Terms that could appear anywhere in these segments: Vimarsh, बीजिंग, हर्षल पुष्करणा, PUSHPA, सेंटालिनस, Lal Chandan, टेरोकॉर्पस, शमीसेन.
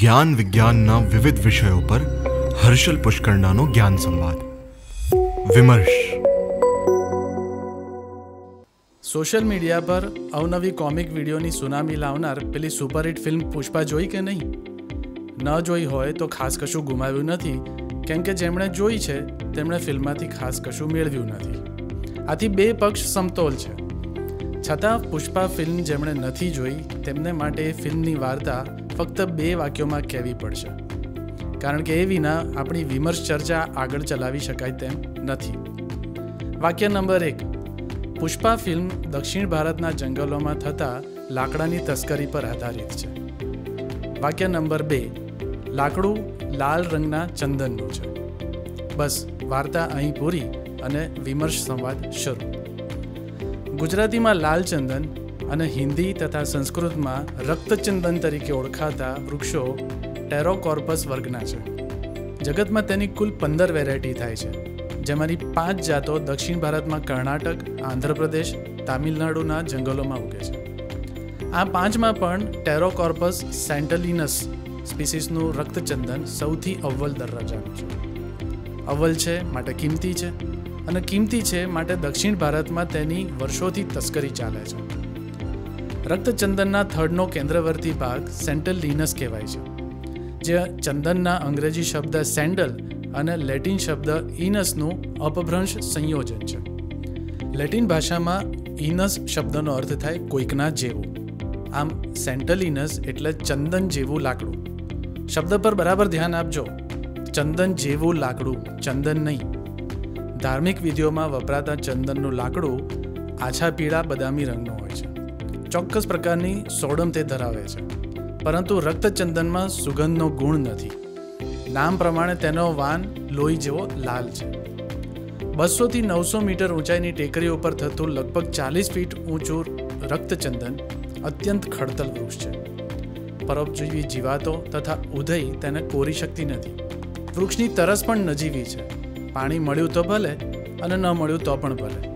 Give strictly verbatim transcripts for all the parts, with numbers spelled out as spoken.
ज्ञान विज्ञानना विविध विषयों पर हर्षल पुष्करणानो ज्ञान संवाद विमर्श। सोशल मीडिया पर अवनवी कॉमिक वीडियोनी सुनामी लावनार पेली सुपरहिट फिल्म पुष्पा जोई के नहीं? न जोई होय तो खास कशुं गुमाव्युं नथी, केम के जेमणे जोई छे तेमणे फिल्ममांथी खास कशुं मेळव्युं नथी। आथी बे पक्ष समतोल छे। छतां पुष्पा फिल्म जेमणे नथी जोई तेमने माटे फिल्मनी वार्ता फक्त बे वाक्योमां कहेवी पड़शे, कारण के ए विना आपणी विमर्श चर्चा आगळ चलावी शकाय तेम नथी। वाक्य नंबर एक। पुष्पा फिल्म दक्षिण भारतना जंगलोमां थता लाकडानी तस्करी पर आधारित छे। वाक्य नंबर बे। लाकड़ू लाल रंगना चंदननुं छे। बस वार्ता अहीं पूरी अने विमर्श संवाद शरू। गुजरातीमां लाल चंदन अने हिंदी तथा संस्कृत में रक्तचंदन तरीके ओळखाता वृक्षों टेरोकॉर्पस वर्गना है। जगत में तेनी कुल पंदर वेरायटी थाय छे, जेमांथी पांच जातों दक्षिण भारत में कर्नाटक, आंध्र प्रदेश, तमिलनाडुना जंगलों में उगे छे। आ पांच में पण टेरोकॉर्पस सेंटालिनस स्पीसीसनु रक्तचंदन सौथी अव्वल दर्जानु छे। अव्वल छे माटे किंमती छे अने किंमती छे माटे दक्षिण भारत में तेनी वर्षोथी तस्करी चाले छे। रक्तचंदनना थडनो केन्द्रवर्ती भाग सेंटालिनस कहेवाय छे, जे चंदनना अंग्रेजी शब्द सैंडल अने लैटिन शब्द इनसनु अपभ्रंश संयोजन छे। लैटिन भाषा में इनस शब्दनो अर्थ थाय कोईकना जेवुं। आम सेंटालिनस एटले चंदन जेवुं लाकड़ुं। शब्द पर बराबर ध्यान आपजो, चंदन जेवुं लाकड़ुं, चंदन नहीं। धार्मिक विधिओं में वपराता चंदननुं लाकड़ुं आछा पीड़ा बदामी रंगनुं होय छे। चौक्कस प्रकारनी सोडम ते धरावे छे, परंतु रक्तचंदन में सुगंधनो गुण नहीं। नाम प्रमाणे तेनो वान लोई जेवो लाल छे। बसो थी नौ सौ मीटर ऊंचाईनी टेकरी पर थतुं लगभग चालीस फीट ऊंचू रक्तचंदन अत्यंत खड़तल वृक्ष छे। परोपजीवी जीवातो तथा उधई तेने कोरी शकती नथी। वृक्षनी तरस पण नजीवी छे। पाणी मळ्युं तो भले अने न मळ्युं तो पण भले।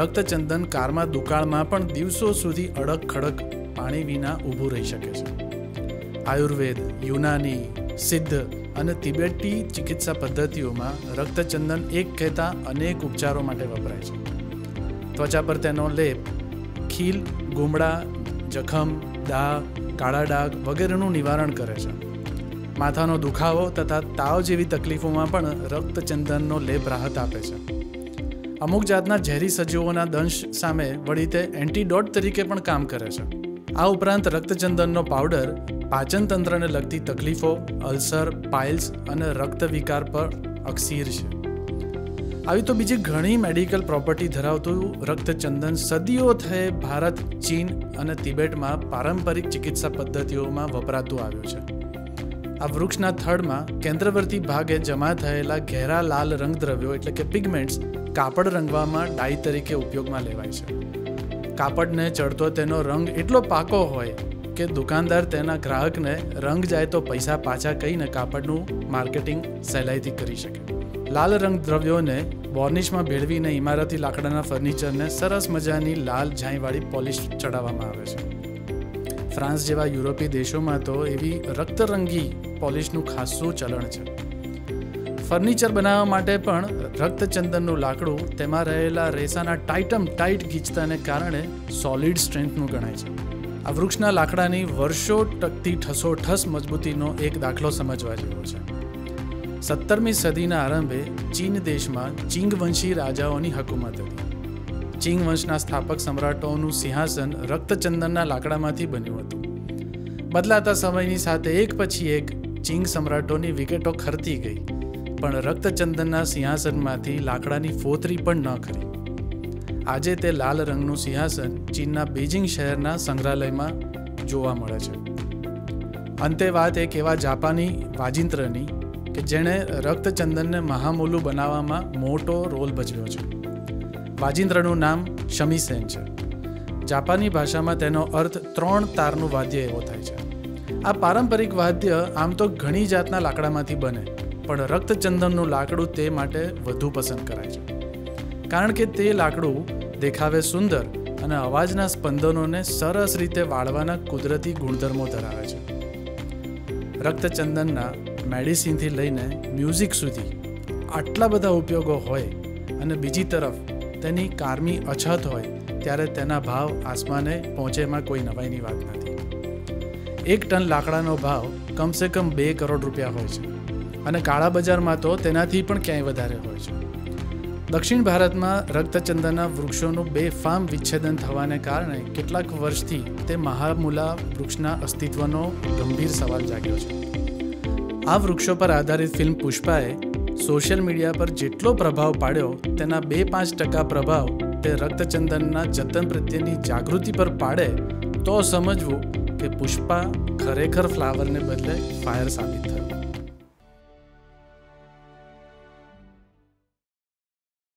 रक्तचंदन कार में दुकाळ में पण दिवसों सुधी अड़क खड़क पाणी विना ऊभू रही शके छे। आयुर्वेद, यूनानी, सिद्ध अने तिबेटी चिकित्सा पद्धतिओं में रक्तचंदन एक कहता अनेक उपचारों माटे वपराय छे। त्वचा पर तेनो लेप खील, गुमड़ा, जखम, दाग, काळा डाग वगैरेनुं निवारण करे छे। माथानो दुखावो तथा ताव जेवी तकलीफों में पण रक्तचंदननो लेप राहत आपे छे। अमुक जातना झेरी सजीवोना दंश सामे वळी ते एंटीडोट तरीके पण काम करे छे। आ उपरांत रक्तचंदननो पाउडर पाचन तंत्रने लगती तकलीफों, अल्सर, पाइल्स अने रक्त विकार पर अक्सीर छे। आवी तो बीजी घणी मेडिकल प्रोपर्टी धरावतु रक्तचंदन सदियों थई भारत, चीन अने तिबेट में पारंपरिक चिकित्सा पद्धतिओं में वपरातुं आव्युं छे। आ वृक्षना थडमां केन्द्रवर्ती भागे जमा थयेला घेरा लाल रंगद्रव्यो एटले के पिग्मेंट्स कापड़ रंगवामां डाई तरीके उपयोग में लेवाय छे। कापड़ ने चढ़तो तेनो रंग एटलो पाको होय के दुकानदार तेना ग्राहक ने रंग जाए तो पैसा पाचा कहीने कापड़नू मार्केटिंग सहेलाईथी करी शके। लाल रंग द्रव्यों ने वॉर्निश में भेळवीने इमारती लाकड़ाना फर्निचर ने सरस मजानी लाल झाईवाड़ी पॉलिश चढ़ावामां आवे छे। फ्रांस जेवा यूरोपी देशों में तो एवी रक्तरंगी पॉलिशनु खासुं चलन छे। फर्निचर बनावा माटे पण रक्तचंदननु लाकड़ू तेमां रहेला रेसाना टाइटम टाइट गींचताने कारणे सॉलिड स्ट्रेंथनु गणाय छे। आ वृक्षना लाकड़ानी वर्षो टकती ठसोठस मजबूतीनो एक दाखलो समजवा जेवो छे। सत्तरमी सदीना आरंभे चीन देश में चिंगवंशी राजाओनी हकूमत हती। चिंगवंशना स्थापक सम्राटोनु सिंहासन रक्तचंदनना लाकड़ामांथी बन्युं हतुं। बदलाता समयनी साथे एक पछी एक चिंग सम्राटोनी विकेटो खरती गई, पण रक्तचंदनना सिंहासनमांथी लाकड़ानी फोतरी पण न खरी। आजे ते लाल रंगनुं सिंहासन चीनना बीजिंग शहेरना संग्रहालयमां जोवा मळे छे। अंते वात एक एवा जापानी वाजिंत्रनी के जेणे रक्तचंदनने महामूलू बनाववामां मोटो रोल भजव्यो छे। वाजिंत्रनुं नाम शमीसेन छे। जापानी भाषामां तेनो अर्थ त्रण तारनुं वाद्य एवो थाय छे। आ पारंपरिक वाद्य आम तो घणी जातना लाकड़ामांथी बने, पण रक्तचंदननु लाकड़ू ते माटे वधु पसंद कराय छे, कारण के ते लाकड़ू देखावे सुंदर अने अवाजना स्पंदनोने सरस रीते वाळवाना कुदरती गुणधर्मो धरावे छे। રક્તચંદનના મેડિસિનથી લઈને મ્યુઝિક સુધી આટલા બધા ઉપયોગો હોય અને બીજી તરફ તેની કારમી અછત હોય ત્યારે તેના ભાવ આસમાને પહોંચે એમાં કોઈ નવાઈની વાત નથી। એક ટન લાકડાનો ભાવ કમસે કમ બે કરોડ રૂપિયા હોય છે અને કાળા બજારમાં તો તેનાથી પણ ક્યાંય વધારે હોય છે। દક્ષિણ ભારતમાં રક્તચંદનના વૃક્ષોનું બેફામ વિચ્છેદન થવાને કારણે કેટલાક વર્ષથી તે મહામૂલા વૃક્ષના અસ્તિત્વનો ગંભીર સવાલ જાગ્યો છે। આ વૃક્ષો પર આધારિત ફિલ્મ પુષ્પાએ सोशल मीडिया पर जेटलो प्रभाव पाड्यो तेना बे पांच टका प्रभाव ते रक्तचंदनना जतन प्रत्येनी जागृति पर पाड़े तो समझवू कि पुष्पा खरेखर फ्लावर ने बदले फायर साबित थयो।